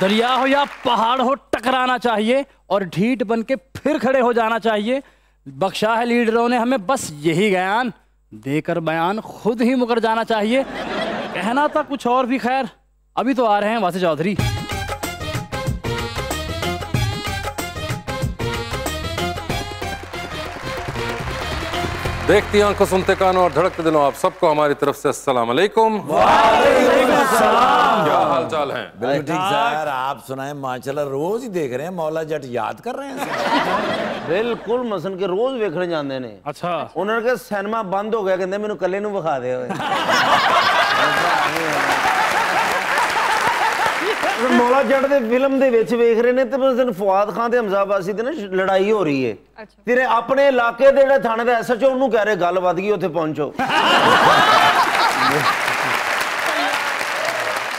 दरिया हो या पहाड़ हो, टकराना चाहिए और ढीठ बन के फिर खड़े हो जाना चाहिए। बख्शा है लीडरों ने हमें बस यही ज्ञान, देकर बयान खुद ही मुकर जाना चाहिए। कहना था कुछ और भी, खैर अभी तो आ रहे हैं वासे चौधरी। देखती आंखों, सुनते कानों और धड़कते दिलों आप सबको हमारी तरफ से अस्सलाम वालेकुम। क्या हाल चाल है? बिल्कुल ठीक सर, आप सुनाएं। माशाल्लाह रोज ही देख रहे हैं, मौला जट याद कर रहे हैं। बिल्कुल मसन के रोज देखने जाते ने। अच्छा, उन्होंने कहा सिनेमा बंद हो गया, कहते मैंने कल नूं विखा दे। मौला जट दे फिल्म दे विच देख रहे ने ते मसलन फवाद खान ते हमजा अब्बासी दे ना लड़ाई हो रही है। अच्छा। तेरे अपने इलाके दे जेड़ा थाने दा एसएचओ उन्होंने कह रहे गल वध गई, उत्थे पहुंचो।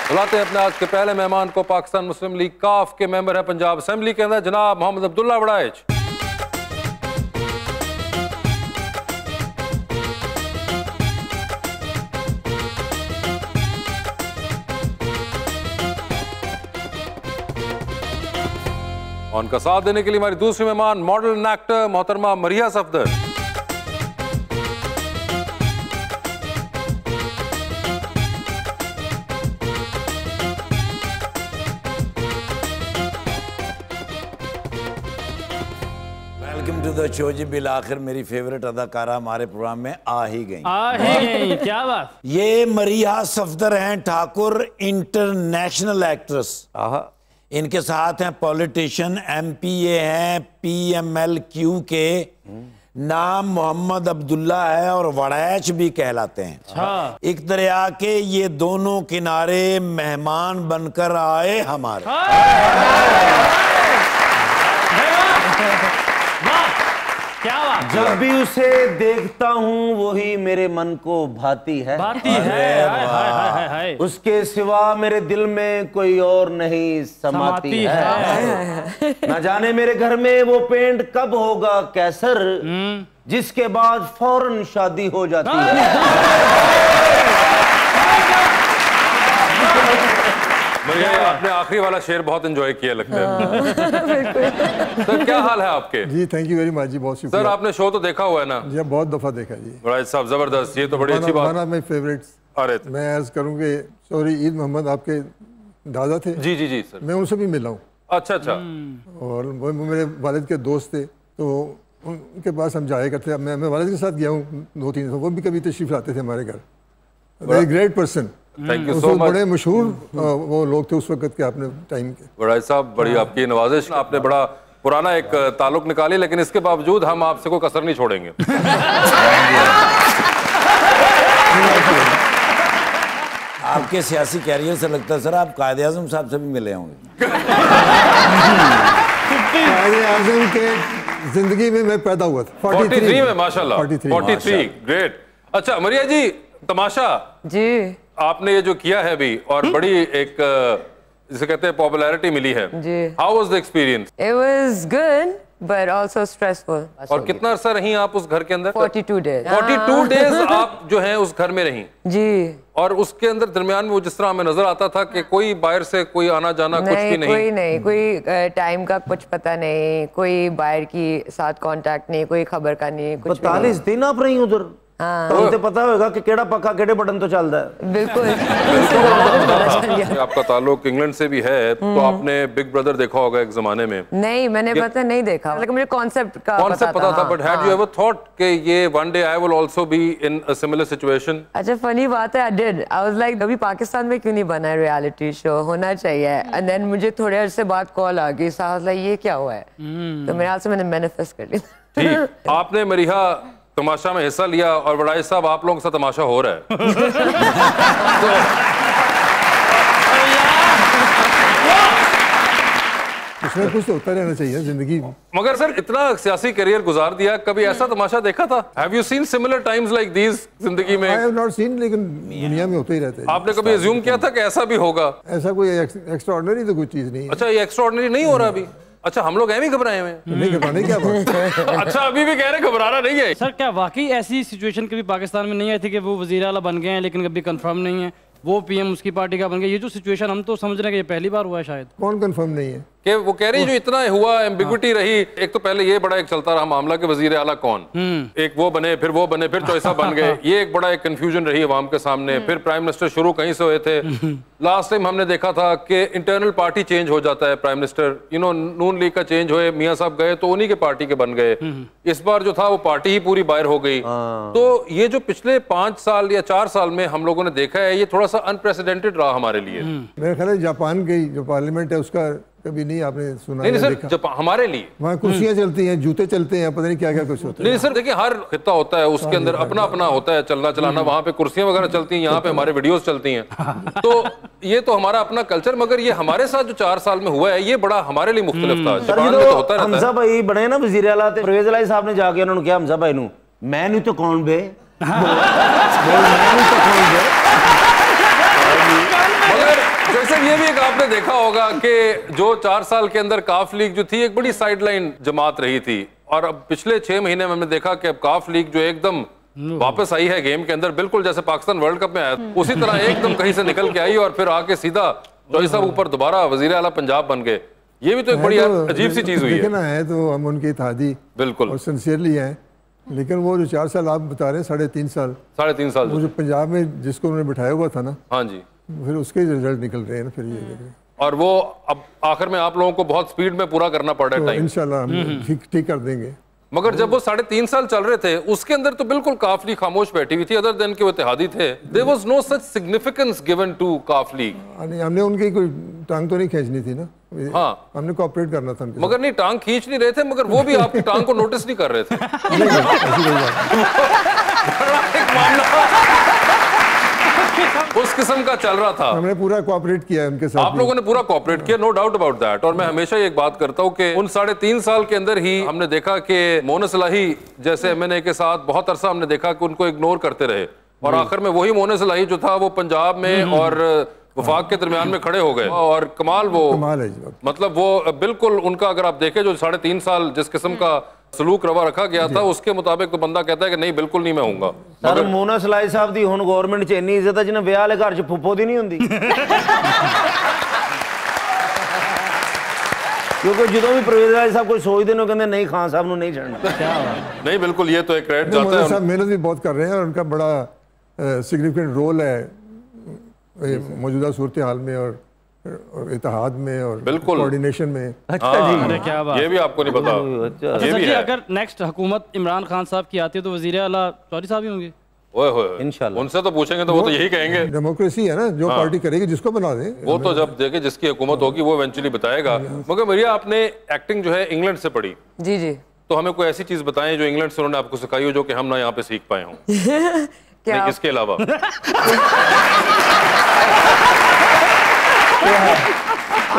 बुलाते हैं अपने आज के पहले मेहमान को, पाकिस्तान मुस्लिम लीग काफ के मेंबर है पंजाब असेंबली के अंदर जनाब मोहम्मद अब्दुल्ला वड़ाइच। उनका साथ देने के लिए हमारी दूसरी मेहमान मॉडल एंड एक्टर मोहतरमा Maryam Safdar. Welcome to the show जी। बिलाखिर मेरी फेवरेट अदाकारा हमारे प्रोग्राम में आ ही गई। क्या बात, ये मरियम सफदर हैं ठाकुर, इंटरनेशनल एक्ट्रेस। इनके साथ हैं पॉलिटिशियन, MPA हैं, PMLQ के, नाम मोहम्मद अब्दुल्ला है और वड़ैच भी कहलाते हैं। अच्छा। एक दरिया के ये दोनों किनारे मेहमान बनकर आए हमारे। क्या बात, जब भी उसे देखता हूँ वही मेरे मन को भाती है। उसके सिवा मेरे दिल में कोई और नहीं समाती है। न जाने मेरे घर में वो पेंट कब होगा कैसर, जिसके बाद फौरन शादी हो जाती है। आपने आखिरी वाला शेर बहुत एंजॉय किया लगता है। सर क्या हाल है आपके? जी थैंक यू वेरी मच जी, बहुत शुक्रिया। सर आपने शो तो देखा हुआ है ना? जी बहुत दफा देखा जी। बड़ा साहब जबरदस्त, ये तो बड़ी अच्छी बात। मेरे फेवरेट्स। अरे मैं अर्ज करूँ कि सॉरी ईद मोहम्मद आपके दादा थे। जी जी जी सर, मैं उनसे भी मिला हूँ। अच्छा। और मेरे वालिद के दोस्त थे तो उनके पास हम जाया करते। मैं वालिद के साथ गया हूँ 2-3 वो भी कभी तशरीफ लाते थे हमारे घर। Very great person, thank you so much. बड़े मशहूर वो लोग थे उस वक्त के आपने टाइम के। वड़ाई साहब बड़ी आपकी नवाजिश, आपने बड़ा पुराना एक ताल्लुक निकाली, लेकिन इसके बावजूद हम आपसे कोई कसर नहीं छोड़ेंगे। आपके सियासी कैरियर से लगता है सर आप कायदे आजम साहब से भी मिले होंगे। कायदे आजम के जिंदगी में मैं पैदा हुआ था 43 में, माशाल्लाह 43 ग्रेट। अच्छा मरिया जी, तमाशा जी आपने ये जो किया है अभी और बड़ी एक जिसे कहते हैं पॉपुलैरिटी मिली है, how was the experience? It was good but also stressful. और कितना अरसा रही आप उस घर के अंदर? 42 डेज। 42 डेज आप जो हैं उस घर में रही जी। और उसके अंदर दरमियान में वो जिस तरह हमें नजर आता था कि कोई बाहर से कोई आना जाना कुछ भी नहीं, कोई टाइम का कुछ पता नहीं, कोई बाहर की साथ कांटेक्ट नहीं, कोई खबर का नहीं, कुछ। 45 दिन आप रही उधर तो पता होगा कि केड़ा पक्का केड़े बटन तो चलता है। बिल्कुल। आपका ताल्लुक इंग्लैंड से भी है तो आपने बिग ब्रदर देखा होगा एक जमाने में? नहीं मैंने पता नहीं देखा, लेकिन मुझे कॉन्सेप्ट पता था। But had you ever thought कि ये one day I will also be in a similar situation? अच्छा फनी बात है, I did, I was like अभी पाकिस्तान में क्यों नहीं बना रियलिटी शो, होना चाहिए। एंड देन मुझे थोड़े अरसे बाद कॉल आ गई, आई वाज लाइक ये क्या हुआ है, तो मेरे हाल से मैंने मैनिफेस्ट कर लिया। ठीक, आपने मरिहा तमाशा में हिस्सा लिया और वड़ाई साहब आप लोगों के साथ तमाशा हो रहा है। इसमें कुछ तो होता रहना चाहिए जिंदगी। मगर सर इतना सियासी करियर गुजार दिया, कभी ऐसा तमाशा देखा था? Have you seen similar times like this जिंदगी में? आई हैव नॉट सीन, लेकिन दुनिया में होते ही रहते हैं। आपने कभी अज्यूम किया था कि ऐसा भी होगा? ऐसा कोई एक्स्ट्राऑर्डिनरी तो कोई चीज नहीं है। अच्छा ये एक्स्ट्राऑर्डिनरी नहीं हो रहा अभी? अच्छा हम लोग भी घबराए हुए नहीं, घबराने क्या बात। अच्छा अभी भी कह रहे घबराना नहीं है। सर क्या वाकई ऐसी सिचुएशन कभी पाकिस्तान में नहीं आई थी कि वो वज़ीर आला बन गए हैं लेकिन कभी कंफर्म नहीं है, वो पीएम उसकी पार्टी का बन गया। ये जो सिचुएशन हम तो समझ रहे हैं कि ये पहली बार हुआ है शायद, कौन कंफर्म नहीं है कि वो कह रही जो इतना हुआ एम्बिग्युटी रही। एक तो पहले ये बड़ा एक चलता रहा मामला कि वजीर आला कौन, एक वो बने फिर चौसा बन गए, ये एक बड़ा एक कंफ्यूजन रही अवाम के सामने। फिर प्राइम मिनिस्टर शुरू कहीं से हुए थे, लास्ट टाइम हमने देखा था कि इंटरनल पार्टी चेंज हो जाता है prime minister, you know Noon league का चेंज हुए, मियाँ साहब गए तो उन्हीं के पार्टी के बन गए। इस बार जो था वो पार्टी ही पूरी बाहर हो गई। तो ये जो पिछले 5 साल या 4 साल में हम लोगों ने देखा है, ये थोड़ा सा अनप्रेसिडेंटेड रहा हमारे लिए। मेरे ख्याल जापान की जो पार्लियामेंट है उसका कभी नहीं आपने सुना? नहीं सर, जब हमारे लिए वहाँ कुर्सियाँ चलती हैं, जूते चलते हैं, पता नहीं क्या क्या कुछ होता है। नहीं सर देखिए, हर खिता होता है उसके अंदर अपना अपना होता है चलना चलाना, वहाँ पे कुर्सियाँ वगैरह चलती हैं, यहाँ पे हमारे वीडियोस चलती हैं। तो ये तो हमारा अपना कल्चर, मगर ये हमारे साथ जो 4 साल में हुआ है ये बड़ा हमारे लिए मुख्तलिफ था। हमजा भाई बने ना वजीर आला, परवेज इलाही साहब ने जाके उन्होंने कहा हमजा भाई नू मैं तो कौन बे, ये भी एक आपने देखा होगा कि जो 4 साल के अंदर काफ लीग जो थी एक बड़ी साइडलाइन जमात रही थी, और अब पिछले 6 महीने में हमने देखा कि अब काफ लीग जो एकदम वापस आई है गेम के अंदर, बिल्कुल जैसे पाकिस्तान वर्ल्ड कप में आया उसी तरह एकदम कहीं से निकल के आई और फिर आके सीधा चौधरी साहब ऊपर दोबारा वजीर आला पंजाब बन गए। ये भी तो एक बड़ी अजीब सी चीज हुई है। तो हम उनकी तादी बिल्कुल सिंसियरली है, लेकिन वो जो 4 साल आप बता रहे हैं, 3.5 साल जो पंजाब में जिसको उन्होंने बिठाया हुआ था ना, हाँ जी, फिर उसके रिजल्ट निकल रहे हैं ना, फिर ये और वो अब आखिर में आप लोगों को बहुत स्पीड में पूरा करना पड़ रहा है टाइम, इंशाल्लाह हम ठीक कर देंगे। मगर जब वो 3.5 साल चल रहे थे उसके अंदर तो बिल्कुल काफ लीग खामोश बैठी हुई थी, अदर देन के वो इत्तेहादी थे, there was no such significance given to calf league. हमने उनकी कोई टांग तो नहीं खींचनी थी ना, हाँ हमने कोऑपरेट करना था, मगर नहीं टांग खींच नहीं रहे थे, मगर वो भी आपकी टांग को नोटिस नहीं कर रहे थे, उस किस्म का चल रहा था। हमने पूरा कोऑपरेट किया उनके साथ, आप लोगों ने पूरा कोऑपरेट किया, नो डाउट अबाउट दैट। और मैं हमेशा एक बात करता हूँ कि उन 3.5 साल के अंदर ही हमने देखा कि मोनस इलाही जैसे MNA के साथ बहुत अरसा हमने देखा कि उनको इग्नोर करते रहे, और आखिर में वही मोनस इलाही जो था वो पंजाब में और वफाक के दरमियान में खड़े हो गए, और कमाल वो कमाल है, मतलब वो बिल्कुल उनका अगर आप देखें जो 3.5 साल जिस किस्म का सलूक रवा रखा गया था उसके मुताबिक तो बंदा कहता है कि नहीं बिल्कुल नहीं मैं होऊंगा। सर मोना सलाई साहब दी हुण गवर्नमेंट च इन्नी इज्जत है जिन्हें ब्याह वाले घर च फुप्पो दी नहीं हुंदी, क्योंकि जो भी परवेज इलाही साहब कोई सोचते हैं कहते नहीं खान साहब नूं नहीं छड्डना। नहीं बिल्कुल, ये तो एक क्रेडिट जाता है, मेहनत भी बहुत कर रहे हैं और उनका बड़ा सिग्निफिकेंट रोल है मौजूदा सूरत हाल में और इतिहाद में और कोऑर्डिनेशन में। अच्छा जी, अरे क्या बात, ये भी आपको नहीं पता। अच्छा ये भी है। अगर नेक्स्ट हुकूमत इमरान खान साहब की आती है तो वजीर आला चौधरी साहब ही होंगे, ओए होए इंशाल्लाह। उनसे तो पूछेंगे तो वो तो यही कहेंगे डेमोक्रेसी है ना, जो पार्टी करेगी जिसको बना दे वो तो जब देखे जिसकी हुकूमत होगी वो इवेंचुअली बताएगा। मगर मरिया आपने एक्टिंग जो है इंग्लैंड से पढ़ी, जी जी, तो हमें कोई ऐसी चीज बताएं जो इंग्लैंड से उन्होंने आपको सिखाई हो जो कि हम ना यहाँ पे सीख पाए हों, क्या इसके अलावा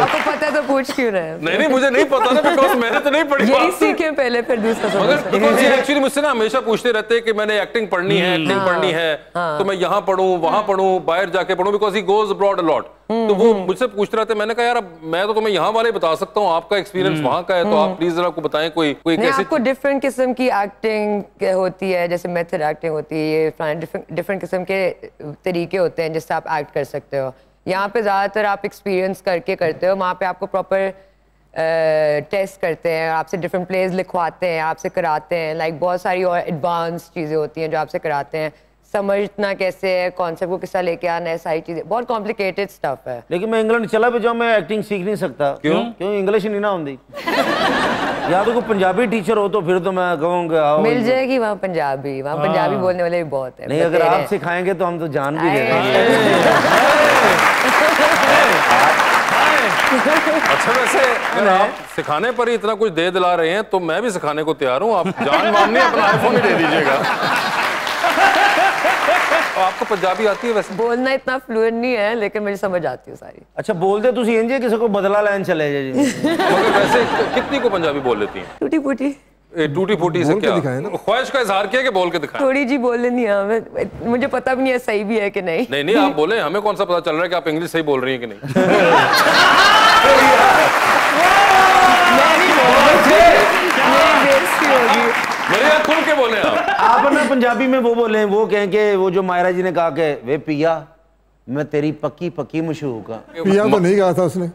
आपको पता है तो पूछ क्यों रहे? नहीं नहीं मुझे नहीं पता ना, बिकॉज मैंने तो नहीं पढ़ी, यही सीखे पहले फिर दूसरा। मगर एक्चुअली मुझसे ना हमेशा पूछते रहते हैं कि मैंने एक्टिंग पढ़नी है, एक्टिंग पढ़नी है, तो मैं यहाँ पढ़ूं वहाँ पढ़ूं बाहर जाके पढ़ूं, because he goes abroad a lot. तो वो मुझसे पूछते रहते, मैंने कहा यार अब मैं तो तुम्हें यहाँ वाले बता सकता हूँ, आपका एक्सपीरियंस वहाँ का है तो आप प्लीज जरा को बताएं कोई कोई कैसे। आपको डिफरेंट किस्म की एक्टिंग होती है, जैसे मेथड एक्टिंग होती है, ये डिफरेंट किस्म के तरीके होते हैं जिससे आप एक्ट कर सकते हो। यहाँ पे ज़्यादातर आप एक्सपीरियंस करके करते हो, वहाँ पे आपको प्रॉपर टेस्ट करते हैं, आपसे डिफरेंट प्लेज लिखवाते हैं, आपसे कराते हैं, लाइक बहुत सारी और एडवांस चीज़ें होती हैं जो आपसे कराते हैं, समझना कैसे है कॉन्सेप्ट को किसा लेके आना है, सारी चीज़ें बहुत कॉम्प्लिकेटेड स्टफ है। लेकिन मैं इंग्लैंड चला भी जाऊँ मैं एक्टिंग सीख नहीं सकता, क्यों? क्यों इंग्लिश नहीं ना होती। या तो कोई पंजाबी टीचर हो तो फिर तो मैं कहूँगा मिल जाएगी वहाँ पंजाबी, वहाँ पंजाबी बोलने वाले भी बहुत है। नहीं अगर आप सिखाएंगे तो हम तो जान भी जाएंगे। अच्छा वैसे अगर आप सिखाने पर ही इतना कुछ दे दिला रहे हैं तो मैं भी सिखाने को तैयार हूँ, आप जान मानने अपना आईफोन ही दे दीजिएगा। आपको पंजाबी आती है? वैसे बोलना इतना फ्लुएंट नहीं है लेकिन मुझे समझ आती है सारी। अच्छा बोलते तुसी इंजे किसी को बदला लेन चले जाए जी। मगर वैसे कितनी को पंजाबी बोल लेती है? टूटी फूटी से क्या ख्वाहिश का इजहार किया कि बोल के दिखाएं? थोड़ी जी बोल लेनी है, मुझे पता भी नहीं है सही भी है कि नहीं। नहीं नहीं आप बोले, हमें कौन सा पता चल रहा है कि आप इंग्लिश सही बोल रही हैं कि नहीं। खुल के बोले आप ना पंजाबी में, वो बोले वो कहें कि वो जो मायरा जी ने कहा के वे पिया मैं तेरी पक्की पक्की मशहूक हूँ। पिया को नहीं कहा था उसने।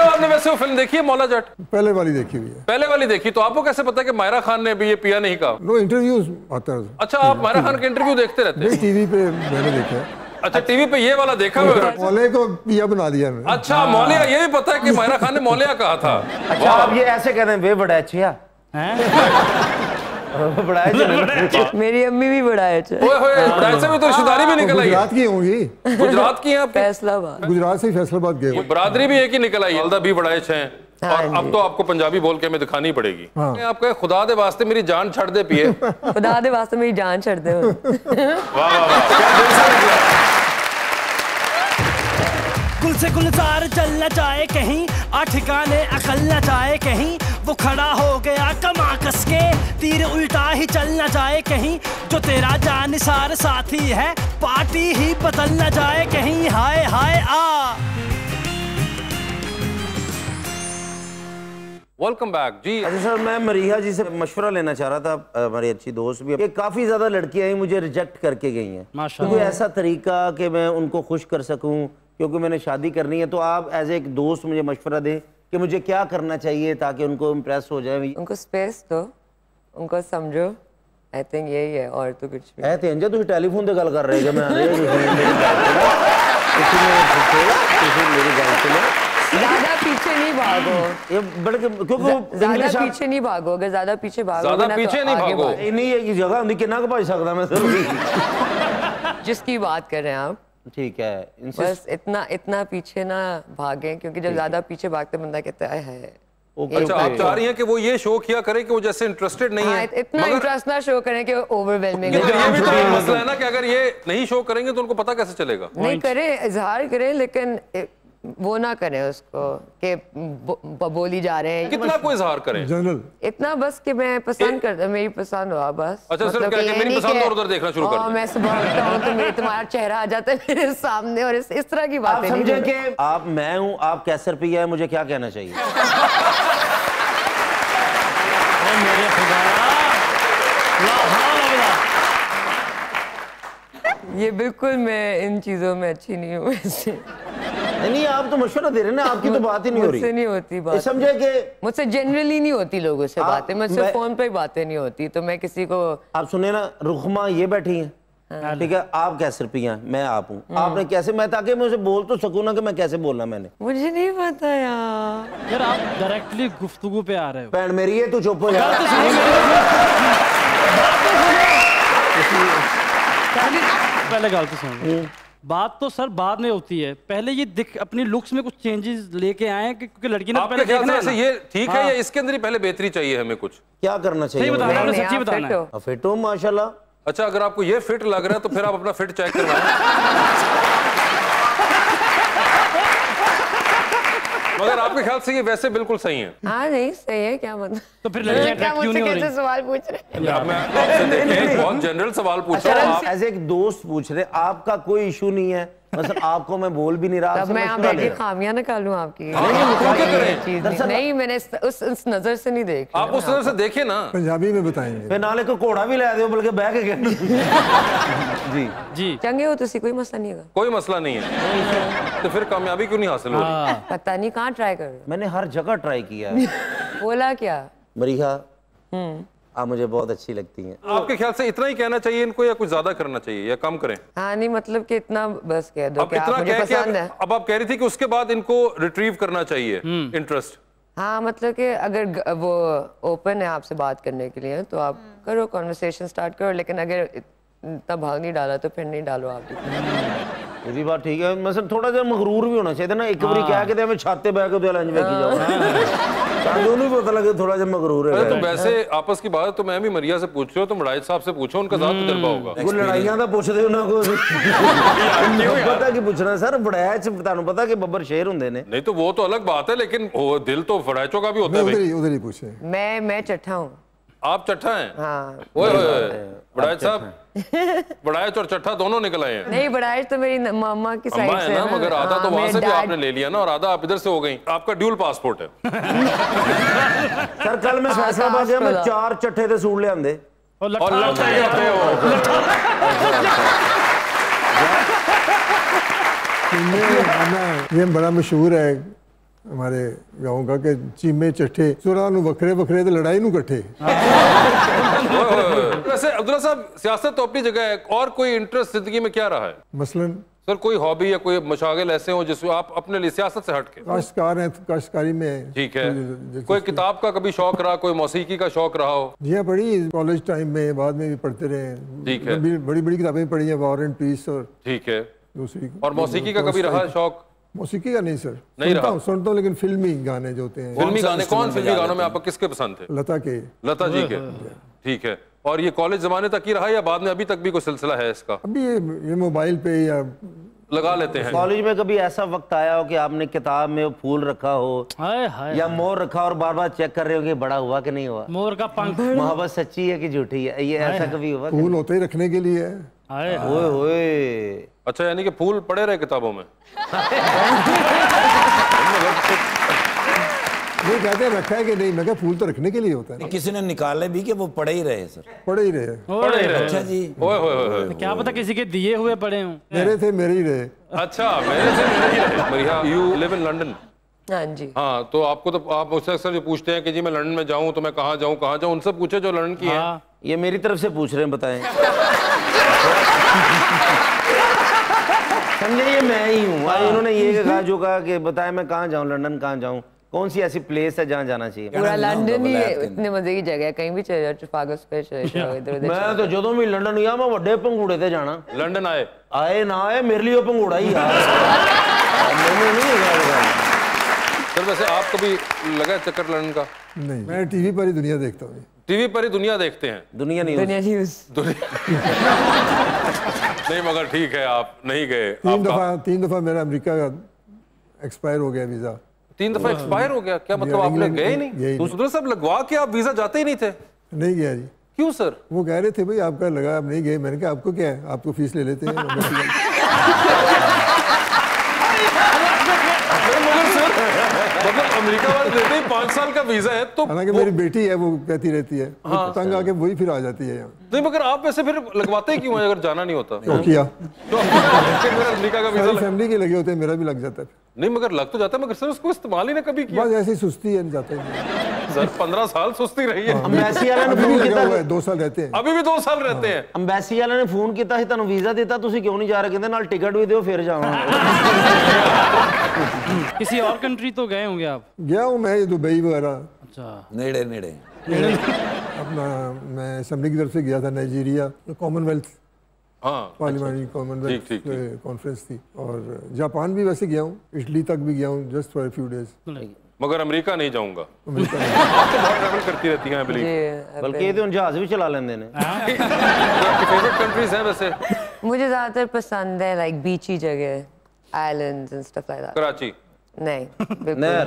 आपने वैसे वो फिल्म देखी है मौला जट? पहले वाली देखी हुई है। पहले वाली देखी, तो आपको कैसे पता कि मायरा खान ने भी ये पिया नहीं कहा? नो, इंटरव्यूज आता है। अच्छा, आप मायरा खान के इंटरव्यू देखते रहते हैं? टीवी पे मैंने देखा। अच्छा, टीवी पे ये वाला देखा हुआ? मौले को पिया बना दिया। अच्छा, मौलिया, ये भी पता है कि मायरा खान ने मौलिया कहा था। अच्छा, आप ये ऐसे कह रहे हैं वे बड़ा अच्छा मेरी अम्मी भी बड़ाए थे। बड़ाए से तो रिश्तेदारी भी निकल आई। गुजरात की होंगी। गुजरात की हैं? फैसलाबाद। गुजरात से फैसलाबाद गए। बरादरी भी एक ही निकल आई। वालदा भी बड़ाए थे। और अब तो आपको पंजाबी बोल के हमें दिखानी पड़ेगी। आपका खुदा दे वास्ते मेरी जान छड़ दे पिए। खुदा दे वास्ते मेरी जान छड़ दे। गुल से गुलजार चलना चाहे कहीं, ठिकाने अकल न जाए कहीं, वो खड़ा हो गया कमा कस के, तीर उल्टा ही चल न जाए कहीं, जो तेरा जानिसार साथी है पार्टी ही बदल न जाए कहीं। हाय हाय आ। वेलकम बैक जी। अच्छा सर, मैं मरीहा जी से मशवरा लेना चाह रहा था, हमारी अच्छी दोस्त भी। ये काफ़ी ज़्यादा लड़कियाँ ही मुझे रिजेक्ट करके गई हैं, तो कोई ऐसा तरीका कि मैं उनको खुश कर सकूँ, क्योंकि मैंने शादी करनी है, तो आप एज एक दोस्त मुझे मशवरा दें कि मुझे क्या करना चाहिए ताकि उनको इम्प्रेस हो जाए। उनको स्पेस दो, उनको समझो, आई थिंक यही है, और तो कुछ नहीं है। तेंजा तुम टेलीफोन पे गल कर रहे हो, मैं ज़्यादा पीछे नहीं भागो, ये बड़े क्योंकि ज़्यादा पीछे नहीं भागो, अगर ज़्यादा पीछे भागो ना तो आगे नहीं है कि जगह उनकी कितना को भाग सकता मैं जिसकी बात कर रहे हैं आप। ठीक है, बस इतना पीछे ना भागें, क्योंकि जब ज्यादा पीछे भागते बंदा कहता है। अच्छा, आप चाह रही हैं कि वो ये शो किया करें कि वो जैसे इंटरेस्टेड नहीं है, इतना इंटरेस्ट ना शो करें कि ओवरवेलमिंग। ये भी तो मसला है ना कि अगर ये नहीं शो करेंगे तो उनको पता कैसे चलेगा। नहीं करें, इजहार करें, लेकिन वो ना करें उसको कि बबोली जा रहे हैं। कितना कोई इजहार करें? जनरल इतना बस कि मैं पसंद करता, मेरी पसंद हो बस। अच्छा, मतलब कि मेरी पसंद और उधर देखना शुरू कर दो, मैं सुबह उठता हूं तो मेरे तुम्हारा चेहरा आ जाता है मेरे सामने, और इस तरह की बातें। आप समझे कि आप मैं हूं, आप कैसर पिया है, मुझे क्या कहना चाहिए? ये बिल्कुल मैं इन चीजों में अच्छी नहीं हूँ। नहीं, आप तो मशवरा दे रहे हैं ना, आपकी तो बात ही नहीं हो रही। मुझसे नहीं होती बात, समझे कि मुझसे जनरली नहीं होती लोगों से बातें, मुझसे फोन पे बातें नहीं होती, तो मैं किसी को। आप सुने ना, रुखमा ये बैठी हैं, ठीक है, आप कैसे पिया हैं, मैं आप हूँ, आपने कैसे, मैं ताकि मैं उसे बोल तो सकूँ ना कि मैं कैसे बोलना। मैंने मुझे नहीं पता यार। यार आप डायरेक्टली गुफ्तगू पे आ रहे हो। भैन मेरी है, तू चुप हो जा। बात तो सर बाद में होती है, पहले ये दिख अपनी लुक्स में कुछ चेंजेस लेके आए, क्योंकि लड़की ने पहले देखना है ये ठीक है, या इसके अंदर ही पहले बेहतरी चाहिए हमें, कुछ क्या करना चाहिए? सही बताना है, सच्ची बताना है। फिट हो माशाल्लाह। अच्छा, अगर आपको ये फिट लग रहा है तो फिर आप अपना फिट चेक करवाएं। मगर आपके ख्याल से ये वैसे बिल्कुल सही है? हाँ, नहीं सही है। क्या मतलब? तो फिर कैसे सवाल पूछ रहे हैं? मैं आपसे बहुत जनरल सवाल पूछ रहा हूँ, आप एज एक दोस्त पूछ रहे, आपका कोई इशू नहीं है, मतलब आपको मैं बोल भी नहीं रहा। अब मैं आपकी खामियां निकालूं आपकी? नहीं, मैंने उस नजर से नहीं देखा। आप उस नजर से देखे ना, पंजाबी में बताएंगे, फिर नाले को कोड़ा भी ला दो, बल्कि बैग जी जी चंगे हो तो कोई मसला नहीं है। कोई मसला नहीं है तो फिर कामयाबी क्यों नहीं हासिल हो रही? पता नहीं कहाँ ट्राई कर, मैंने हर जगह ट्राई किया। बोला क्या मरीहा, आप मुझे बहुत अच्छी लगती हैं। आपके ख्याल से इतना ही कहना चाहिए इनको, या कुछ ज्यादा करना चाहिए, या कम करें? हाँ नहीं, मतलब कि इतना बस कह दो कि आप मुझे पसंद है। अब आप कह रही थी कि उसके बाद इनको रिट्रीव करना चाहिए इंटरेस्ट। हाँ, मतलब कि अगर वो ओपन है आपसे बात करने के लिए तो आप करो, कॉन्वर्सेशन स्टार्ट करो, लेकिन अगर इतना भाग नहीं डाला तो फिर नहीं डालो आप। ये बात ठीक है, मतलब थोड़ा सा मगरूर भी होना चाहिए ना, एक बार क्या कहते हैं छाते बैठ के लंच बैठी जाओ, दोनों भी पता लगे थोड़ा सा मगरूर है। तो वैसे आपस की बात तो मैं भी मरिया से पूछ रहा हूँ, तो मुराद साहब से पूछो, उनका ज्यादा तजुर्बा होगा। वो लड़ाइयां तो पूछते हो ना, को पता कि पूछना सर बड़ैच, तानू पता कि बब्बर शेर हुंदे ने। नहीं तो वो तो अलग बात है, लेकिन दिल तो बड़ैचों का भी होता है। उधर ही पूछे। मैं चट्ठा हूँ। आप चट्ठा है? बड़ैच साहब बड़ायच और चट्ठा दोनों निकल आए हैं। नहीं बड़ायच तो मेरी मामा की साइड से है ना, मगर आधा तो वहां से भी आपने ले लिया ना और आधा आप इधर से हो गई, आपका ड्यूल पासपोर्ट है। सर कल मैं फैसलाबाद गया, मैं 4 चट्ठे दे सूट ले आंदे और लड़ते हो। ये बड़ा मशहूर है हमारे गाँव का कि चीमे चट्ठे सुरा नू बखरे बखरे तो लड़ाई नू कट्ठे। वैसे अब्दुल्ला साहब सियासत तो अपनी जगह है, और कोई इंटरेस्ट जिंदगी में क्या रहा है? मसलन सर कोई हॉबी या कोई मशागिल ऐसे हो जिसमें आप अपने लिए सियासत से हटके? काश्तकार हैं, काश्तकारी में ठीक है। कोई किताब का कभी शौक रहा, कोई मौसीकी का शौक रहा हो? जी हाँ, बड़ी कॉलेज टाइम में, बाद में भी पढ़ते रहे ठीक है, बड़ी बड़ी किताबें पढ़ी है, वॉर एंड पीस और ठीक है दूसरी। और मौसीकी का कभी रहा शौक? मौसीकी का नहीं सर, नहीं रहा। सुनता हूँ लेकिन फिल्मी गाने जो होते हैं। फिल्मी गाने, कौन फिल्मी गानों में आपको किसके पसंद थे? लता के, लता जी के ठीक है। और ये कॉलेज जमाने तक ही रहा या बाद में अभी तक भी कोई सिलसिला है इसका? अभी ये मोबाइल पे या लगा लेते हैं। कॉलेज में कभी ऐसा वक्त आया हो कि आपने किताब में फूल रखा हो, हाय हाय, या मोर रखा और बार बार चेक कर रहे हो कि बड़ा हुआ कि नहीं हुआ? मोर का पंख मोहब्बत सच्ची है कि झूठी है, ये ऐसा कभी हुआ? फूल होते ही रखने के लिए है। ओए होए, अच्छा यानी कि फूल पड़े रहे किताबों में। ये कहते हैं रखा है कि नहीं, मैं क्या फूल तो रखने के लिए होता है ना। किसी ने निकाले भी कि वो पड़े ही रहे सर, पड़े ही रहे, पड़े ही रहे। अच्छा जी, ओए होए, क्या पता किसी के दिए हुए पड़े हों। मेरे थे मेरे ही रहे। अच्छा, मेरे थे मेरे ही रहे। Maria, you live in London? हां जी। हां, तो आपको तो आप मुझसे अक्सर जो पूछते हैं कि जी मैं लंदन में जाऊं तो मैं कहां जाऊं कहां जाऊं, उनसे पूछे जो लंदन की हैं। ये मेरी तरफ से पूछ रहे हैं, बताएं। समझे, ये मैं ही हूँ। इन्होंने ये कहा जो कहा कि बताया मैं कहाँ जाऊँ, लंदन कहाँ जाऊँ, कौन सी ऐसी प्लेस है जहाँ जाना चाहिए? पूरा लंदन ही इतने मजे की जगह है, कहीं भी चले जाओ, ट्राफागस पे चले जाओ, इधर उधर। मैं तो जदों भी लंदन गया मैं वड्डे पंगूड़े ते जाना। लंदन आए आए ना आए, मेरे लिए पंगूड़ा ही है। सर वैसे आपको भी लगा चक्कर लंदन का? नहीं, मैं टीवी पर ही दुनिया देखता हूँ। टीवी पर ही दुनिया देखते हैं? दुनिया नहीं, दुनिया नहीं, मगर ठीक है आप नहीं गए। 3 दफा मेरा अमेरिका का एक्सपायर हो गया वीजा। 3 दफा एक्सपायर हो गया? क्या मतलब आपने गए ही नहीं? दूसरे सब लगवा के आप वीजा जाते ही नहीं थे? नहीं गया जी। क्यों सर? वो कह रहे थे भाई आपका लगा आप नहीं गए, मैंने कहा आपको क्या है, आपको फीस ले लेते हैं। मतलब अमेरिका वाले देते हैं 5 साल का वीजा है तो। हालांकि मेरी बेटी है वो कहती रहती है, तंग आके वही फिर आ जाती है। नहीं मगर आप वैसे फिर लगवाते ही क्यों हैं अगर जाना नहीं होता? तो किया तो अमेरिका का वीजा फैमिली के लगे होते हैं, मेरा भी लग जाता है। नहीं मगर लग तो जाता है, मगर सर उसको इस्तेमाल ही ना कभी किया। बस ऐसी सुस्ती है, नहीं जाते हैं सर। 15 साल सुस्ती रही है। अंबेसी वाले ने फोन किया, 2 साल रहते हैं, अभी भी 2 साल रहते हैं। अंबेसी वाले ने फोन किया, तुहानू वीजा देता, तुसी क्यों नहीं जा रहे? कहंदे नाल टिकट भी दिओ फिर जावांगे। किसी और कंट्री तो गए होंगे आप? गया हूं मैं दुबई वगैरह। अच्छा, नेड़े नेड़े अपना मैं असेंबली की तरफ से गया था Nigeria, Commonwealth parliamentary Commonwealth conference थी, और जापान भी वैसे गया हूँ, इटली तक भी गया हूँ, जस्ट फॉर फ्यू डेज। मगर अमेरिका नहीं जाऊंगा। आप तो बहुत ट्रैवल करती रहती हैं, बल्कि तो जहाज भी चला लेंदे ने। फेवरेट कंट्रीज हैं वैसे? मुझे ज्यादातर पसंद है लाइक बीची जगह, islands and stuff like that. Karachi? नहीं, नहर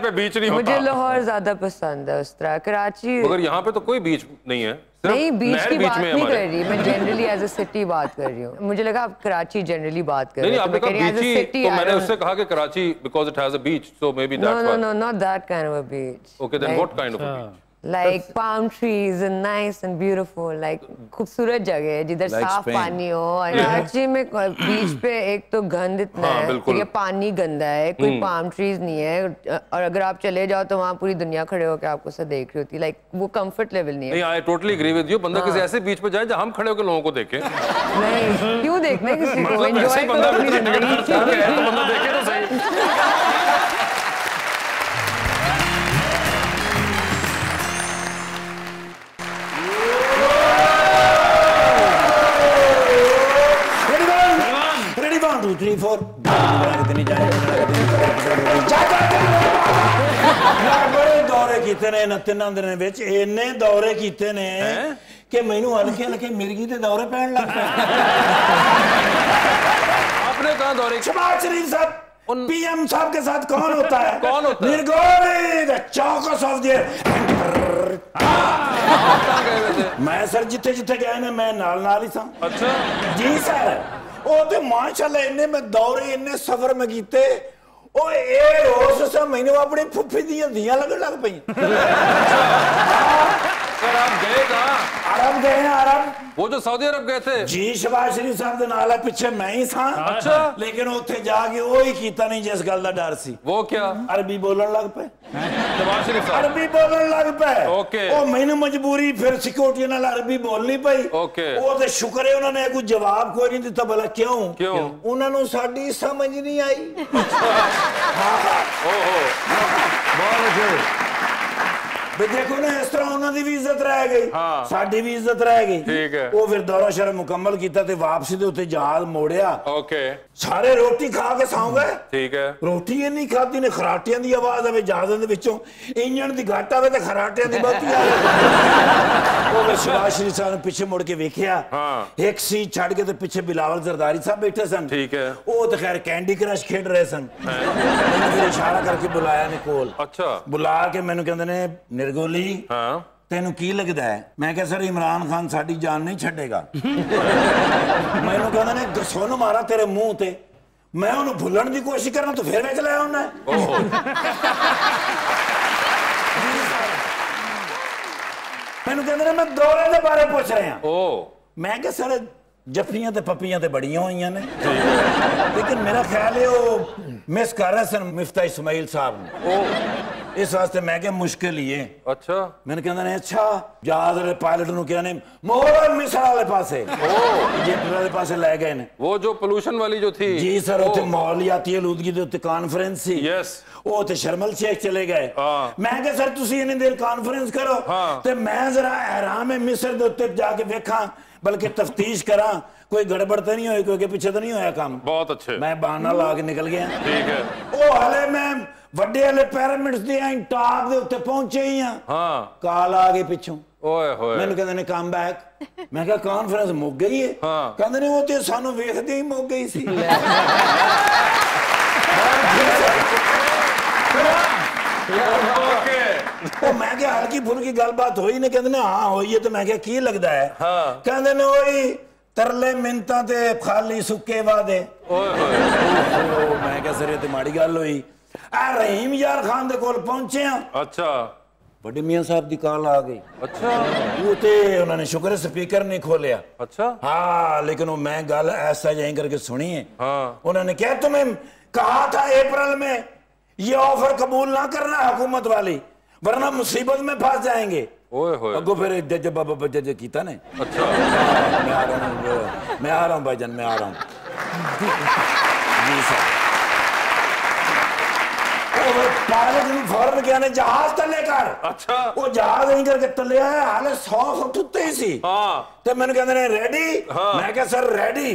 पे बीच नहीं होता। मुझे लाहौर ज्यादा पसंद है, उस तरह कराची। मगर यहाँ पे तो कोई बीच नहीं है। नहीं, बीच की बात नहीं कर रही मैं, जनरली एज अ सिटी बात कर रही हूँ। मुझे लगा आप कराची जनरली बात कर रहे हो। नहीं, आपने कहा बीची तो मैंने उससे कहा कि Karachi because it has a beach, so may be that's why. No no no, not that kind of a beach. Okay then what kind of a beach? Like palm trees and nice and beautiful, like खूबसूरत जगह है जिधर साफ पानी हो। कराची में बीच पे एक तो गंद इतना है कि पानी गंदा है, कोई पाम ट्रीज नहीं है, और अगर आप चले जाओ तो वहाँ पूरी दुनिया खड़े होकर आपको सब देख रही होती है, लाइक वो कंफर्ट लेवल नहीं है। I totally agree with you. बंदा किसी ऐसे बीच पे जाए जहाँ हम खड़े होकर लोगों को देखें। नहीं, क्यों देखना है किसी को, एंजॉय करो अपनी जिंदगी। पीएम साहब के साथ कौन होता है? कौन होता है? मैं सर जिथे जिथे गया ना मैं नाल नाल ही सां। अच्छा जी सर। ओ ते माशाल्लाह इन्ने में दौरे इन्ने सफर में कीते ओ ए रोज से मैंने अपनी फुफी दियां धीयां लगन लग पई। सर आप गए कहाँ? अरब गए हैं। अरब वो जो सऊदी अरब गए थे जी शहबाज शरीफ साहब के नाल पिछे मैं ही था। अच्छा लेकिन उसे जाके वो ही कीता नहीं जिस गल का डर सी। वो क्या? अरबी बोलन लग पे शहबाज शरीफ साहब अरबी बोलन लग पे। ओके वो मैनू मजबूरी फिर सिक्योरिटी नाल अरबी बोलनी पई। ओके वो तो शुक्र है उन्होंने कोई जवाब कोई नहीं दिता। भला क्यों? क्यों उन्होंने साडी समझ नहीं आई। बहुत देखो ना इस तरह उन्होंने भी इज्जत रह गई साड़ी भी इज्जत रह गई। ठीक है वो फिर दौरा शरा मुकम्मल किया ते वापसी दे उत्ते जहाज मोड़िया। ओके सारे रोटी खा के सौ गए। ठीक है रोटी ये नहीं खाती ने खराटियां दी आवाज आवे जहाज़ां दे विचों इंजन दी घट आवे ते खराटियां दी बहुत आवे। शहबाज शरीफ साहब ने पीछे मुड़ के वेखिया एक सीट छड़ के ते पीछे बिलावल जरदारी साहब बैठे सन। ठीक है वो तो खैर कैंडी क्रश खेड रहे सन। फिर इशारा करके बुलाया ने कोल। अच्छा बुला के मैनू कहंदे ने गोली तेन की लगता है? मैं क्या सर इमरान खान साड़ी जान नहीं छड़ेगा। मैनू कहना ने सुन मारा तेरे मुंह ते मैं उन्हें भुलन की कोशिश करना तो फिर मैं चलाया होना। मैनू कहना मैं दौरे के बारे पूछ रहे हैं। मैं क्या सर जफियां ते पपियां ते बड़ियां हुई ने लेकिन मेरा ख्याल है वो मिस कर रहे सन मिफ्ता इस्माइल साहब ने इस वास्ते मैं क्या मुश्किल ही है। अच्छा मैंने कहना ने अच्छा जहाज वाले पायलट ने क्या ने मोहर मिसाल वाले पासे इजिप्ट वाले पासे ले गए ने वो जो पोल्यूशन वाली जो थी जी सर उते माहौलियाती आलूदगी दे उते कॉन्फ्रेंस सी। यस वो उते शर्मिल शेख चले गए। मैं क्या सर तुसी इन्नी देर कॉन्फ्रेंस करो ते मैं जरा एहराम मिस्र दे उते जाके वेखां बल्कि तफ्तीश करा कोई गड़बड़ तो नहीं होई क्योंकि पीछे तो नहीं होया काम। बहुत अच्छे मैं बहाना ला के निकल गया। ठीक है वो हले मैं वड्डे वाले पिरामिड्स दे टॉप दे उत्ते पहुंचे ही हां। हां काल आ गए पिछों। ओए होए मैनू कहंदे ने कम बैक। मैं क्या कॉन्फ्रेंस मुक गई है? हां कहंदे ने वो ते सानू वेखदे ही मुक गई सी। ओके ओ मैं क्या हल्की फुल्की गलबात होई ने कहंदे ने हां होई है तो मैं क्या की लगदा है? हां कहंदे ने ओई तरले मिंता ते खाली सुके वादे। ओए होए मैं क्या सर ये ते माड़ी गल होई। रहीम यार खान दे कोल पहुंचे। अच्छा बड़े मियां साहब दी काल आ गई। अच्छा वो ते उन्होंने शुक्र स्पीकर नहीं खोलिया। अच्छा हाँ लेकिन वो मैं गल ऐसा जाए करके सुनी है। हाँ उन्होंने क्या तुम्हें कहा था अप्रैल में ये ऑफर कबूल ना करना हुकूमत वाली वरना मुसीबत में फंस जाएंगे। ओए होए अगो फिर जज बाबा जज कीता ने। अच्छा मैं आ रहा हूँ भाईजान मैं आ रहा हूँ। फौरन गया ने जहाज तले कर। अच्छा वो जहाज नहीं करके तले आया हाले 100 फुट उत्ते ही सी। ते मैंने कहंदे ने रेडी? मैं क्या सर रेडी।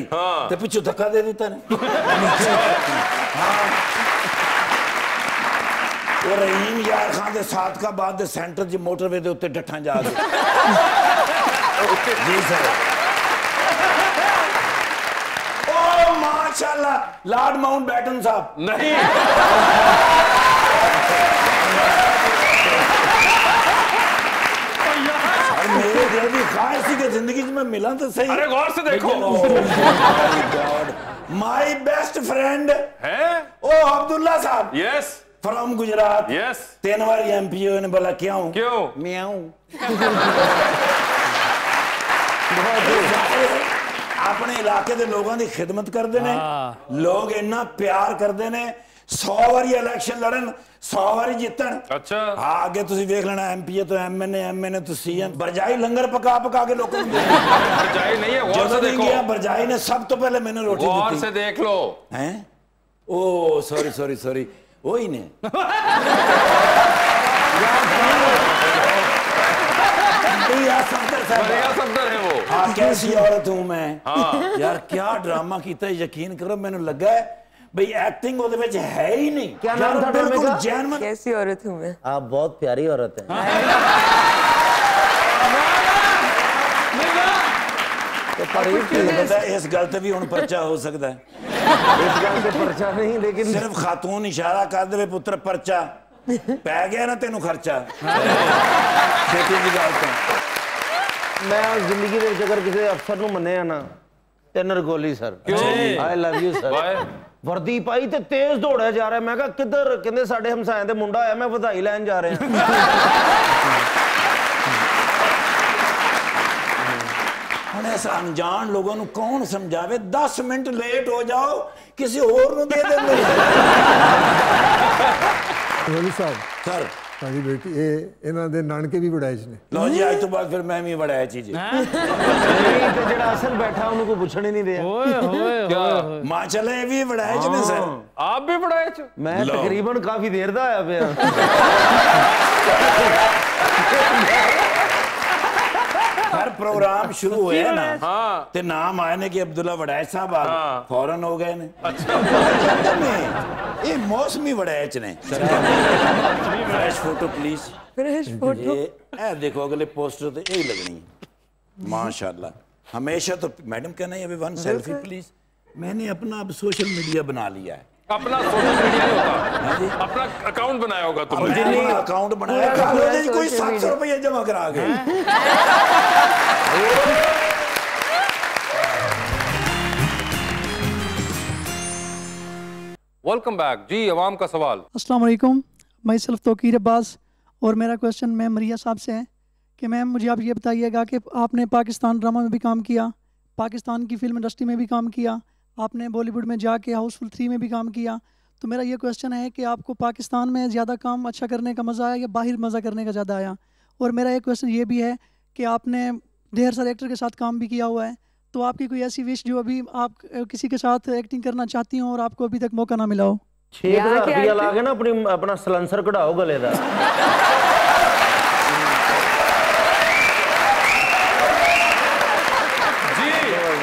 ते पिछू धक्का दे दिता ने। वो रहीम यार खान दे सादकाबाद दे सेंटर जी मोटरवे दे उत्ते डठा जा गए। माशाल्लाह लॉर्ड माउंट बैटन साहब नहीं मेरे दिल की ख्वाहिश थी कि जिंदगी में मिला तो सही। अरे गौर से देखो माय बेस्ट फ्रेंड है ओ Abdullah Sahab. Yes from Gujrat. Yes 3 बार एमपीए ने बोला क्यों क्यों मैं आऊं अपने इलाके दे लोगों की खिदमत करते हैं। लोग इन्ना प्यार करते हैं 100 बारी इलेक्शन लड़न 100 बारी जीतन। अच्छा हाँ आगे तुसी देख लेना एमपीए तो एमएनए तो सीएम बरजाई लंगर पका पका के लोगों को बरजाई नहीं है गौर से देखो बरजाई ने सब तो पहले मैंने रोटी दी गौर से देख लो हैं। ओ सॉरी सॉरी सॉरी वो ही ने सफदर है वो। हाँ कैसी औरत हूँ मैं। हाँ यार क्या ड्रामा किया यकीन करो मैंने लगा है भाई एक्टिंग ओदे विच है ही नहीं। क्या नाम था ड्रामे का? जैन कैसी औरत हूँ मैं। आप बहुत प्यारी औरत हैं। तो तारीफ की लगता है इस गलती भी उन पर्चा हो सकता है। पर्चा नहीं, लेकिन सिर्फ खातून इशारा कर दे पुत्र परचा पै गया ना तेन खर्चा। मैं जिंदगी अगर किसी अफसर मनिया ना ते नरगोली sir, I love you sir. वर्दी पाई ते तेज दौड़ा जा रहा है, मैं कहा किधर, कहते साडे हमसाया दे मुंडा आया, मैं वधाई लैन जा रहा। हम ऐसा अनजान लोगों को कौन समझावे, 10 मिनट लेट हो जाओ किसी और नु दे देंगे। गोली साहब सर ताजी बेटी ए इना दे नानके भी वड़ाइच ने। लो जी आज तो बाद फिर मैं भी वड़ाइच जी। हां तो जेड़ा असल बैठा उनको कोई पूछण ही नहीं रहा। ओए होए क्या मां चले भी वड़ाइच ने सर। आप भी वड़ाइच? मैं तकरीबन काफी देर दा आया पे। हर प्रोग्राम शुरू हुए ना ते नाम आए ने कि अब्दुल्ला वड़ैच साहब आ गए, फौरन हो गए ने। अच्छा ये मौसमी वड़ैच ने। Fresh photo please, fresh photo. ए देखो अगले पोस्टर पे यही लगनी है माशाल्लाह। हमेशा तो मैडम कहना है अभी वन सेल्फी प्लीज। मैंने अपना अब सोशल मीडिया बना लिया है। अपना सोशल मीडिया होगा, अपना अकाउंट बनाया होगा तुमने? नहीं अकाउंट बनाया है, कोई 700 रुपये जमा करा गए। वेलकम बैक जी। अवाम का सवाल। अस्सलाम वालेकुम, मैं सल्फ तौकीर अब्बास और मेरा क्वेश्चन मैम मरिया साहब से है कि मैम मुझे आप ये बताइएगा कि आपने पाकिस्तान ड्रामा में भी काम किया, पाकिस्तान की फिल्म इंडस्ट्री में भी काम किया, आपने बॉलीवुड में जाके हाउसफुल 3 में भी काम किया, तो मेरा ये क्वेश्चन है कि आपको पाकिस्तान में ज़्यादा काम अच्छा करने का मज़ा आया या बाहर मज़ा करने का ज़्यादा आया? और मेरा एक क्वेश्चन ये भी है कि आपने ढेर सारे एक्टर के साथ काम भी किया हुआ है, तो आपकी कोई ऐसी विश जो अभी आप किसी के साथ एक्टिंग करना चाहती हो और आपको अभी तक मौका ना मिला हो? 6000 लागे ना अपनी अपना सलेंसर कढ़ाओ गले का।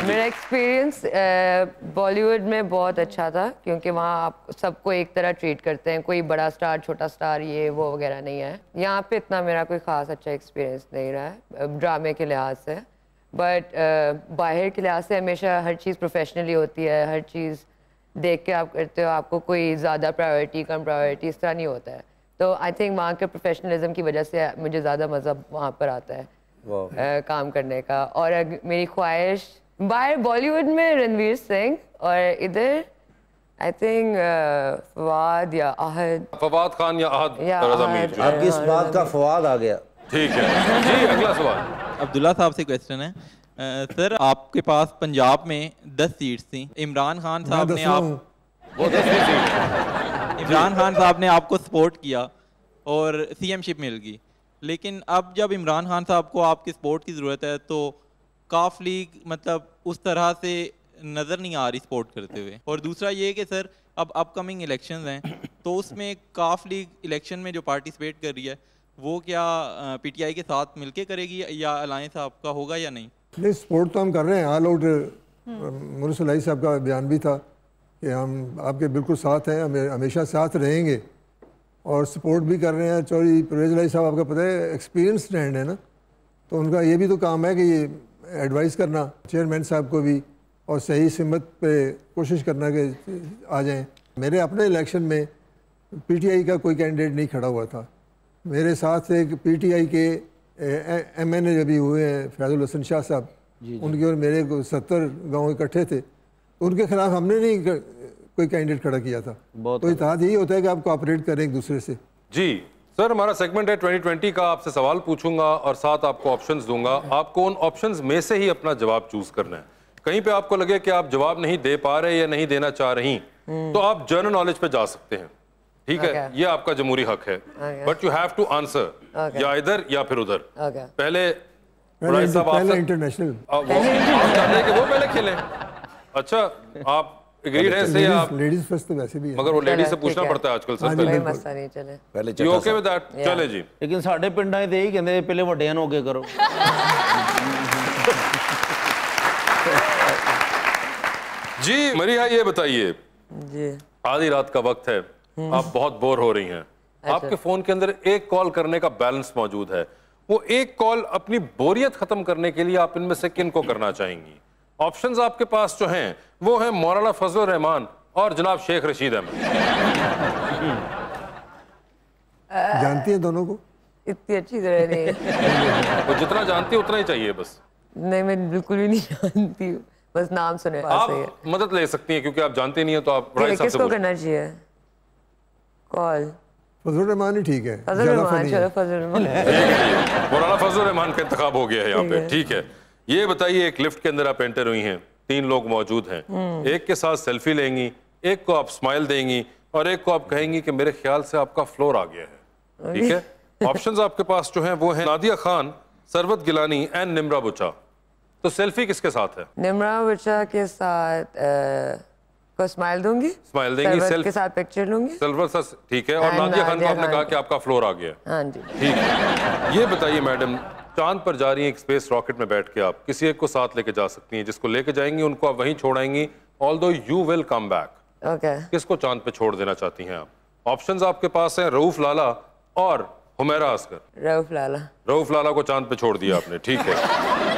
मेरा एक्सपीरियंस बॉलीवुड में बहुत अच्छा था क्योंकि वहाँ आप सबको एक तरह ट्रीट करते हैं, कोई बड़ा स्टार छोटा स्टार ये वो वगैरह नहीं है। यहाँ पे इतना मेरा कोई ख़ास अच्छा एक्सपीरियंस नहीं रहा है ड्रामे के लिहाज से, बट बाहर के लिहाज से हमेशा हर चीज़ प्रोफेशनली होती है, हर चीज़ देख के आप करते हो, आपको कोई ज़्यादा प्रायोरिटी कम प्रायोरिटी इस तरह नहीं होता है। तो आई थिंक वहाँ के प्रोफेशनलिज्म की वजह से मुझे ज़्यादा मज़ा वहाँ पर आता है काम करने का। और मेरी ख्वाहिश बाहर बॉलीवुड में रणवीर सिंह और इधर आई थिंक फवाद या आहद, फवाद खान या आहद। अब इस बात का फवाद आ गया। ठीक है जी, अगला सवाल। अब्दुल्ला साहब से क्वेश्चन है सर, आपके पास पंजाब में 10 सीट थी, इमरान खान साहब ने आपको सपोर्ट किया और सीएमशिप मिल गई, लेकिन अब जब इमरान खान साहब को आपकी सपोर्ट की ज़रूरत है तो काफ लीग मतलब उस तरह से नज़र नहीं आ रही सपोर्ट करते हुए। और दूसरा ये कि सर अब अपकमिंग इलेक्शंस हैं तो उसमें काफ लीग इलेक्शन में जो पार्टिसिपेट कर रही है वो क्या पीटीआई के साथ मिलके करेगी या अलायंस आपका होगा या नहीं? नहीं, सपोर्ट तो हम कर रहे हैं। ऑल आउट मुरस इलाही साहब का बयान भी था कि हम आपके बिल्कुल साथ हैं, हमेशा साथ रहेंगे और सपोर्ट भी कर रहे हैं। चौधरी परवेज़ इलाही साहब आपका पता है एक्सपीरियंस स्टैंड है ना, तो उनका ये भी तो काम है कि एडवाइस करना चेयरमैन साहब को भी और सही सिमत पे कोशिश करना कि आ जाएं। मेरे अपने इलेक्शन में पीटीआई का कोई कैंडिडेट नहीं खड़ा हुआ था, मेरे साथ एक पीटीआई के एमएनए जो भी हुए हैं फैजुल हसन शाह साहब, उनके और मेरे को 70 गांव इकट्ठे थे, उनके खिलाफ हमने नहीं कोई कैंडिडेट खड़ा किया था। तो इतिहाद यही होता है कि आप कोऑपरेट करें एक दूसरे से। जी सर, हमारा सेगमेंट है 2020 का, आपसे सवाल पूछूंगा और साथ आपको ऑप्शंस दूंगा, आपको उन ऑप्शंस में से ही अपना जवाब चूज करना है। कहीं पे आपको लगे कि आप जवाब नहीं दे पा रहे या नहीं देना चाह रही तो आप जनरल नॉलेज पे जा सकते हैं, ठीक है? ये आपका जमहूरी हक है, but you have to answer या इधर या फिर उधर। पहले इंटरनेशनल वो पहले खेलें। अच्छा आप एग्रीड है से आप लेडीज फर्स्ट, तो वैसे भी है मगर वो लेडीज से पूछना पड़ता है आजकल सर। पहले मसला नहीं चले, पहले चलो ओके विद दैट चले जी। लेकिन साडे पिंडां दे ही कहंदे पहले वड्डियां नो के करो। जी मरिया ये बताइए जी, आधी रात का वक्त है, आप बहुत बोर हो रही हैं, आपके फोन के अंदर एक कॉल करने का बैलेंस मौजूद है, वो एक कॉल अपनी बोरियत खत्म करने के लिए आप इनमें से किन को करना चाहेंगी? ऑप्शंस आपके पास जो हैं वो हैं मौलाना फजल रहमान और जनाब शेख रशीद अहमद। जानती हैं दोनों को इतनी अच्छी तरह नहीं, वो जितना जानती है उतना ही चाहिए बस। नहीं मैं बिल्कुल भी नहीं जानती हूँ, बस नाम सुने। आप मदद ले सकती हैं क्योंकि आप जानते नहीं है तो आप किसको करना चाहिए कॉल? फजल रहमान ही ठीक है, मौलाना फजल रहमान का इंतखाब हो गया है यहाँ पे। ठीक है, ये बताइए एक लिफ्ट के अंदर आप एंटर हुई हैं, 3 लोग मौजूद हैं, एक के साथ सेल्फी लेंगी, एक को आप स्माइल देंगी और एक को आप कहेंगी कि मेरे ख्याल से आपका फ्लोर आ गया है। ठीक है, ऑप्शंस आपके पास जो हैं वो हैं नादिया खान, सरवत गिलानी एंड निम्रा बुचा। तो सेल्फी किसके साथ है? निम्रा बुचा के साथ को स्माइल दूंगी, स्माइल देंगी, सरवत के साथ पिक्चर लूंगी, सरवत सर। ठीक है, और नादिया खान को आपने कहा कि आपका फ्लोर आ गया। हाँ जी, ठीक है। ये बताइए मैडम, चांद पर जा रही है एक स्पेस रॉकेट में बैठ के, आप किसी एक को साथ लेके जा सकती हैं, जिसको लेके जाएंगी उनको आप वहीं छोड़ाएंगी, although you will come back. किसको चांद पे छोड़ देना चाहती हैं आप? ऑप्शंस आपके पास हैं रऊफ लाला और हुमैरा असगर। रऊफ लाला, रऊफ लाला को चांद पे छोड़ दिया आपने। ठीक है,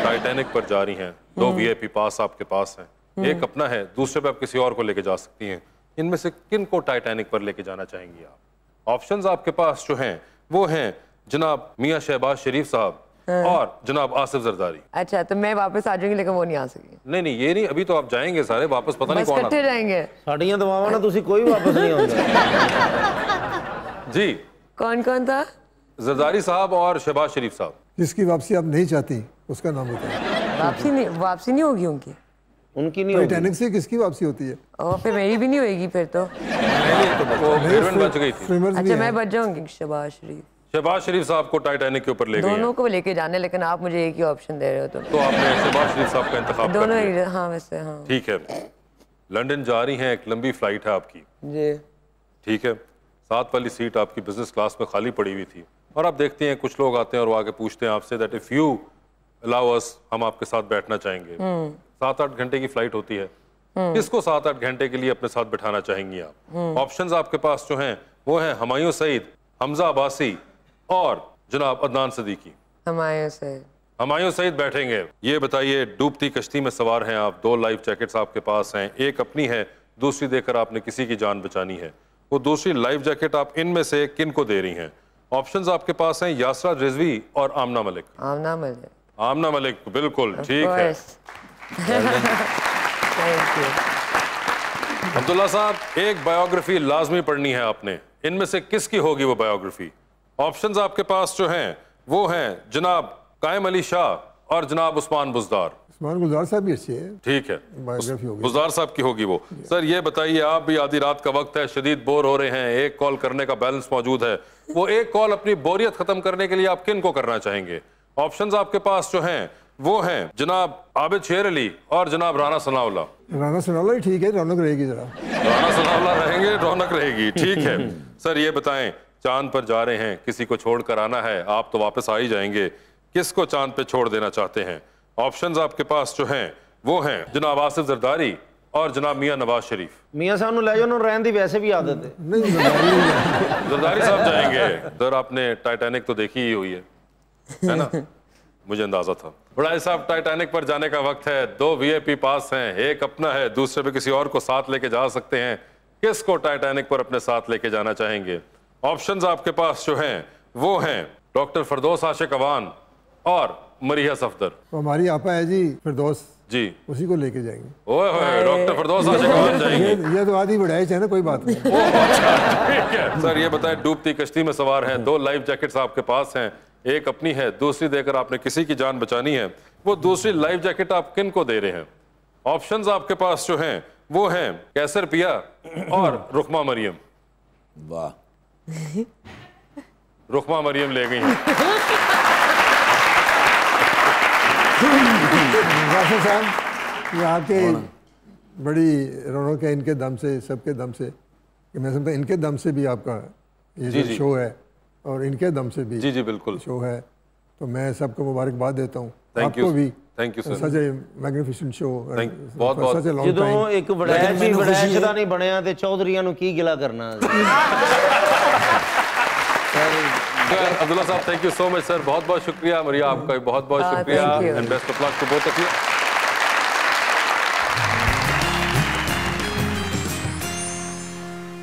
टाइटैनिक पर जा रही हैं, 2 VIP पास आपके पास हैं, एक अपना है, दूसरे पे आप किसी और को लेके जा सकती हैं। इनमें से किन को टाइटैनिक पर लेके जाना चाहेंगी आप? ऑप्शंस आपके पास जो हैं वो हैं जनाब मियां शहबाज शरीफ साहब और जनाब आसिफ जरदारी। अच्छा, तो मैं वापस आ जाऊंगी लेकिन वो नहीं आ सकेंगे। नहीं नहीं, ये नहीं, अभी तो आप जाएंगे सारे वापस, पता नहीं कौन इकट्ठे जाएंगे। साड़ियां दबावा ना, तुसी कोई वापस नहीं आओगे। जी, कौन कौन था? जरदारी साहब और शहबाज शरीफ साहब। जिसकी वापसी आप नहीं चाहती उसका नाम होता है वापसी नहीं, वापसी नहीं होगी उनकी, उनकी नहीं। टाइटैनिक से किसकी वापसी होती है? और फिर मेरी भी नहीं होगी फिर तो। अच्छा, मैं बच जाऊंगी। शहबाज शरीफ, शहबाज शरीफ साहब को टाइटैनिक के ऊपर ले गए, दोनों को लेके जाने, लेकिन आप मुझे एक ही ऑप्शन दे रहे हो तो आपने शहबाज शरीफ साहब का इंतखाब दोनों कर लिया। हाँ वैसे हाँ, ठीक है। लंदन जा रही हैं, एक लंबी फ्लाइट है आपकी जी। ठीक है, 7 वाली सीट आपकी बिजनेस क्लास में खाली पड़ी हुई थी और आप देखती हैं कुछ लोग आते हैं और वो आगे पूछते हैं आपसे that if you allow us, हम आपके साथ बैठना चाहेंगे। 7-8 घंटे की फ्लाइट होती है, किसको 7-8 घंटे के लिए अपने साथ बिठाना चाहेंगी आप? ऑप्शंस आपके पास जो हैं वो हैं हुमायूं सईद, हमजा अब्बासी और जनाब अदनान सिद्दीकी। हुमायूं सईद, हुमायूं सईद बैठेंगे। ये बताइए, डूबती कश्ती में सवार हैं आप, 2 लाइफ जैकेट्स आपके पास हैं, एक अपनी है, दूसरी देकर आपने किसी की जान बचानी है। वो दूसरी लाइफ जैकेट आप इनमें से किन को दे रही हैं? ऑप्शंस आपके पास हैं यासरा रिजवी और आमना मलिक। आमना मलिक, आमना मलिक, बिल्कुल ठीक है। अब्दुल्ला साहब, एक बायोग्राफी लाजमी पढ़नी है आपने, इनमें से किसकी होगी वो बायोग्राफी? ऑप्शंस आपके पास जो हैं वो हैं जनाब कायम अली शाह और जनाब उस्मान बुजदार। उस्मान बुजदार साहब भी अच्छे हैं। ठीक है, बुजदार साहब की होगी वो। सर ये बताइए, आप भी आधी रात का वक्त है, शदीद बोर हो रहे हैं, एक कॉल करने का बैलेंस मौजूद है, वो एक कॉल अपनी बोरियत खत्म करने के लिए आप किन को करना चाहेंगे? ऑप्शंस आपके पास जो हैं वो हैं जनाब आबिद शेर अली और जनाब राना सनाउल्ला। राना सनाउल्ला ही ठीक है, रौनक रहेगी जरा, राना सनाउल्ला रहेंगे, रौनक रहेगी। ठीक है सर, ये बताएं, चांद पर जा रहे हैं, किसी को छोड़ कर आना है, आप तो वापस आ ही जाएंगे, किसको चांद पे छोड़ देना चाहते हैं? ऑप्शंस आपके पास जो हैं वो हैं जनाब आसिफ जरदारी और जनाब मियां नवाज शरीफ। मियां साहब ने ले जाओ, उन्होंने रहन दी वैसे भी आदत है। नहीं जरदारी साहब जाएंगे सर, आपने टाइटैनिक तो देखी ही हुई है ना, मुझे अंदाजा था। बड़ाई साहब, टाइटैनिक पर जाने का वक्त है, 2 VIP पास हैं, एक अपना है, दूसरे पे किसी और को साथ लेके जा सकते हैं, किसको टाइटैनिक पर अपने साथ लेके जाना चाहेंगे? ऑप्शंस आपके पास जो हैं वो हैं डॉक्टर फिरदौस आशिक अवान और मरियम सफदर। हमारी आपा है जी फिरदौस जी, उसी को लेके जाएंगे। ओए डॉक्टर फिरदौस आशिक अवान जाएंगे, ये तो आधी बढ़ाइच है ना, कोई बात नहीं। अच्छा ठीक है। सर ये बताएं, डूबती कश्ती में सवार हैं, 2 लाइफ जैकेट्स आपके पास हैं, एक अपनी है, दूसरी देकर आपने किसी की जान बचानी है, वो दूसरी लाइफ जैकेट आप किन को दे रहे हैं? ऑप्शंस आपके पास जो हैं वो हैं कैसर पिया और रुखमा मरियम। वाह, रुखमा मरियम ले गई हैं। साहब, आपके बड़ी रौनक है, इनके दम से, सबके दम से, मैं समझता हूँ इनके दम से भी आपका ये जी शो है और इनके दम से भी जी जी बिल्कुल शो है, तो मैं सबको मुबारकबाद देता हूँ, आपको भी। Thank you sir, such a magnificent show, बहुत बहुत। ਜਦੋਂ ਇੱਕ ਵੜੈਚ ਦਾ ਨਹੀਂ ਬਣਿਆ ਤੇ ਚੌਧਰੀਆਂ ਨੂੰ ਕੀ ਗਿਲਾ ਕਰਨਾ। अब्दुल्ला साहब, thank you so much sir, बहुत बहुत शुक्रिया। मरिया, आपका भी बहुत बहुत शुक्रिया, and best of luck to both of you.